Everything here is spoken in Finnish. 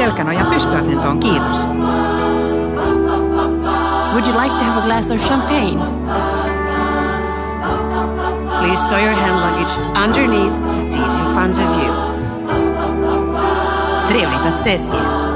selkänojan pystyasentoon, kiitos. Would you like to have a glass of champagne? Please store your hand luggage underneath the seat in front of you. Trevligt att ses igen.